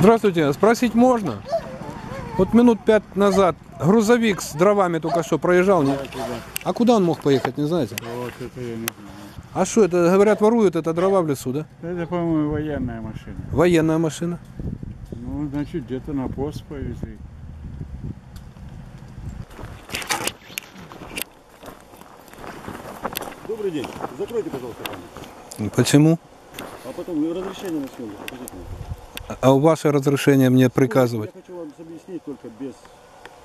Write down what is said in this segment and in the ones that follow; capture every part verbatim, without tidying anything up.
Здравствуйте, спросить можно? Вот минут пять назад грузовик с дровами только что проезжал. Не... А куда он мог поехать, не знаете? Вот это я не знаю. А что, это, говорят, воруют это дрова в лесу, да? Это, по-моему, военная машина. Военная машина? Ну, значит, где-то на пост повезли. Добрый день. Закройте, пожалуйста, камеру. Почему? А потом разрешение на съемку. А ваше разрешение мне приказывать? Я хочу вам объяснить только без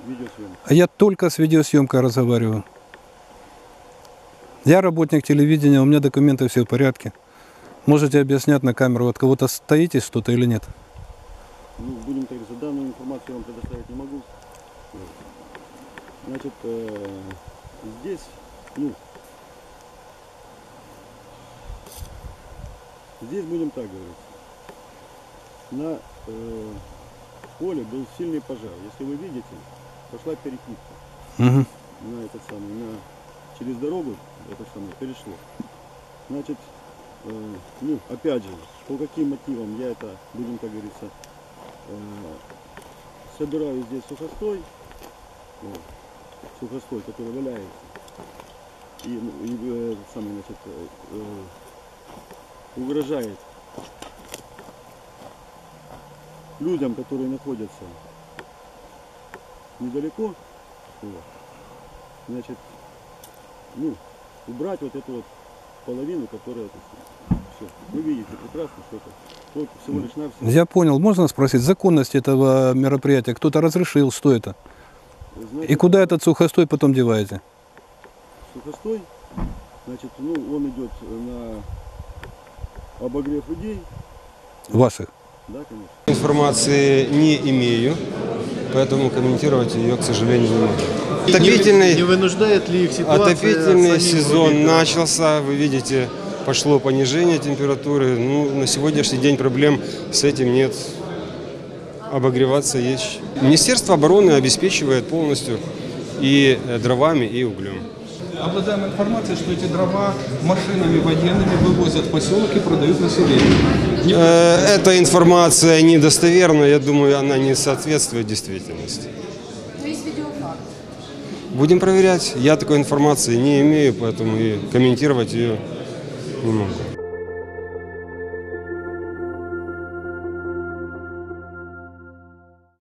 видеосъемки. А я только с видеосъемкой разговариваю. Я работник телевидения, у меня документы все в порядке. Можете объяснять на камеру, от кого-то стоитесь что-то или нет? Ну, будем так за данную информацию я вам предоставить не могу. Значит, э, здесь, ну, здесь будем так говорить. На э, поле был сильный пожар. Если вы видите, пошла перекидка. Угу. На этот самый, на, через дорогу это самое перешло. Значит, э, ну, опять же, по каким мотивам я это, будем так говорится, э, собираю здесь сухостой, вот, сухостой, который валяется. И, и э, самый, значит, э, угрожает людям, которые находятся недалеко, вот, значит, ну, убрать вот эту вот половину, которая... Все. Вы видите прекрасно, что это вот всего лишь навсего. Я понял. Можно спросить законность этого мероприятия? Кто-то разрешил, что это? Значит, и куда этот сухостой потом деваете? Сухостой, значит, ну, он идет на обогрев людей. Ваших? Да, конечно. Информации не имею, поэтому комментировать ее, к сожалению, не могу. Отопительный, не вынуждает ли их ситуация, отопительный сезон начался, вы видите, пошло понижение температуры. Ну, на сегодняшний день проблем с этим нет, обогреваться есть. Министерство обороны обеспечивает полностью и дровами, и углем. Обладаем информацией, что эти дрова машинами военными вывозят в поселок и продают населению. Эта информация недостоверна, я думаю, она не соответствует действительности. Но есть видеофакт. Будем проверять. Я такой информации не имею, поэтому и комментировать ее не могу.